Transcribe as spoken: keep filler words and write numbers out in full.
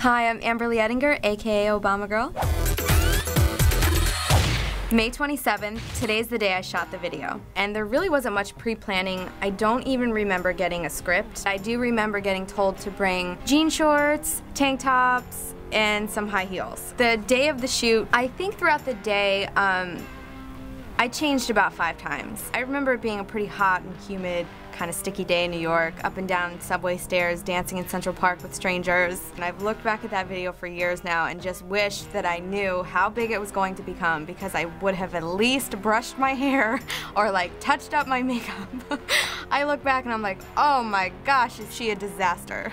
Hi, I'm Amber Lee Ettinger, aka Obama Girl. May twenty-seventh, today's the day I shot the video. And there really wasn't much pre-planning. I don't even remember getting a script. I do remember getting told to bring jean shorts, tank tops, and some high heels. The day of the shoot, I think throughout the day, um, I changed about five times. I remember it being a pretty hot and humid, kind of sticky day in New York, up and down subway stairs, dancing in Central Park with strangers. And I've looked back at that video for years now and just wished that I knew how big it was going to become, because I would have at least brushed my hair or like touched up my makeup. I look back and I'm like, oh my gosh, is she a disaster.